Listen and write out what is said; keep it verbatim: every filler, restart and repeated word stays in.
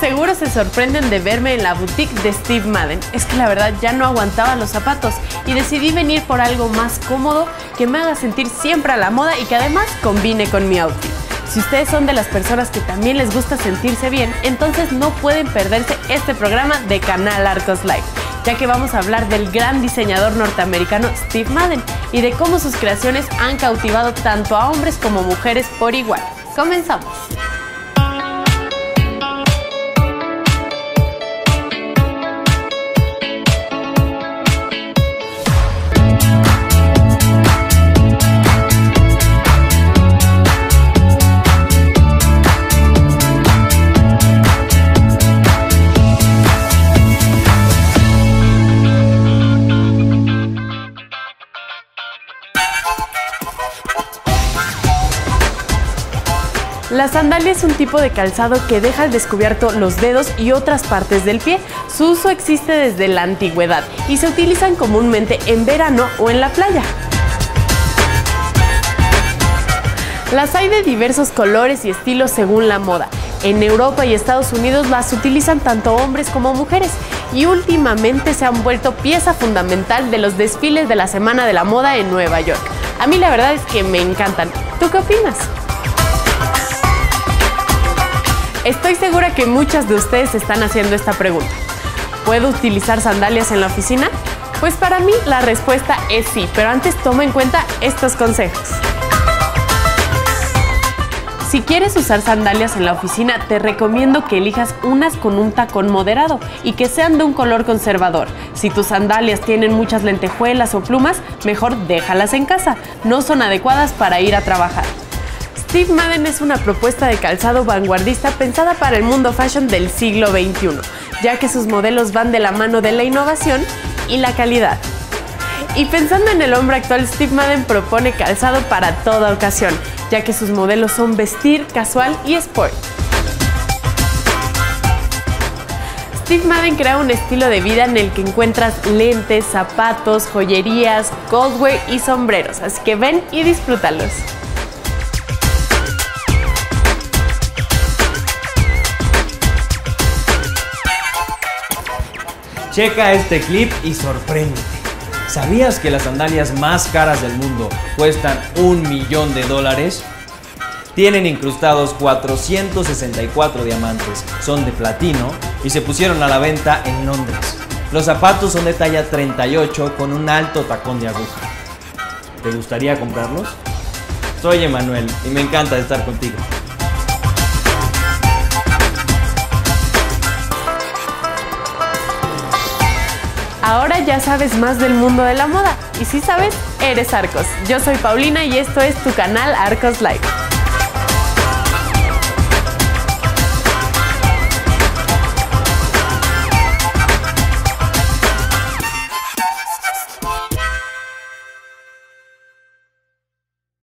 seguro se sorprenden de verme en la boutique de Steve Madden. Es que la verdad ya no aguantaba los zapatos y decidí venir por algo más cómodo que me haga sentir siempre a la moda y que además combine con mi outfit. Si ustedes son de las personas que también les gusta sentirse bien, entonces no pueden perderse este programa de Canal Arcos Life, ya que vamos a hablar del gran diseñador norteamericano Steve Madden y de cómo sus creaciones han cautivado tanto a hombres como mujeres por igual. ¡Comenzamos! La sandalia es un tipo de calzado que deja al descubierto los dedos y otras partes del pie. Su uso existe desde la antigüedad y se utilizan comúnmente en verano o en la playa. Las hay de diversos colores y estilos según la moda. En Europa y Estados Unidos las utilizan tanto hombres como mujeres y últimamente se han vuelto pieza fundamental de los desfiles de la Semana de la Moda en Nueva York. A mí la verdad es que me encantan. ¿Tú qué opinas? Estoy segura que muchas de ustedes están haciendo esta pregunta. ¿Puedo utilizar sandalias en la oficina? Pues para mí la respuesta es sí, pero antes toma en cuenta estos consejos. Si quieres usar sandalias en la oficina, te recomiendo que elijas unas con un tacón moderado y que sean de un color conservador. Si tus sandalias tienen muchas lentejuelas o plumas, mejor déjalas en casa. No son adecuadas para ir a trabajar. Steve Madden es una propuesta de calzado vanguardista pensada para el mundo fashion del siglo veintiuno, ya que sus modelos van de la mano de la innovación y la calidad. Y pensando en el hombre actual, Steve Madden propone calzado para toda ocasión, ya que sus modelos son vestir, casual y sport. Steve Madden crea un estilo de vida en el que encuentras lentes, zapatos, joyerías, coldwear y sombreros, así que ven y disfrútalos. Checa este clip y sorpréndete. ¿Sabías que las sandalias más caras del mundo cuestan un millón de dólares? Tienen incrustados cuatrocientos sesenta y cuatro diamantes, son de platino y se pusieron a la venta en Londres. Los zapatos son de talla treinta y ocho con un alto tacón de aguja. ¿Te gustaría comprarlos? Soy Emanuel y me encanta estar contigo. Ahora ya sabes más del mundo de la moda y si sabes, eres Arcos. Yo soy Paulina y esto es tu canal Arcos Life.